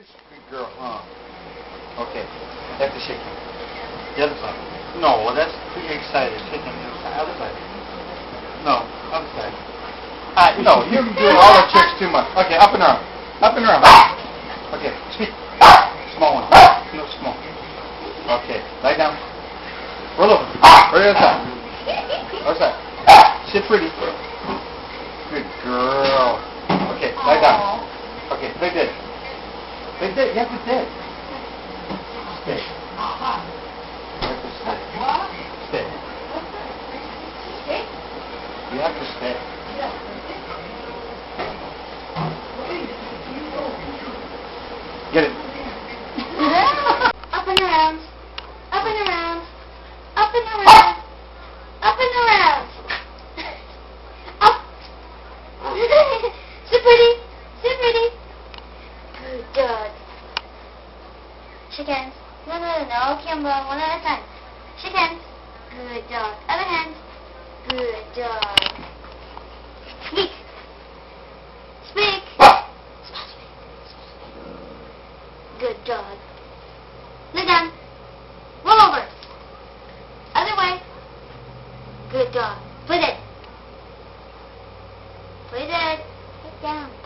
Girl, okay. Have to shake him. The other side. No, well, that's too excited. Shake him the other side. No, other side. No, you can do all the tricks too much. Okay, up and around. Up and around. Okay, speak. Small one. No, small. Okay, lie down. Roll over. Right outside. Outside. Sit pretty. Good girl. Okay, lie down. Okay, like this. Like that, you have to stay. Stay. You have to stay. What? Stay. Stay? You have to stay. Get it. Up and around. Up and around. Up and around. Up and around. Up. Sit pretty. Sit pretty. Good. Shake hands. No, no, no, Kimbo. One at a time. Shake hands. Good dog. Other hand. Good dog. Speak. Speak. Good dog. Lay down. Roll over. Other way. Good dog. Put it. Put it. Put it down.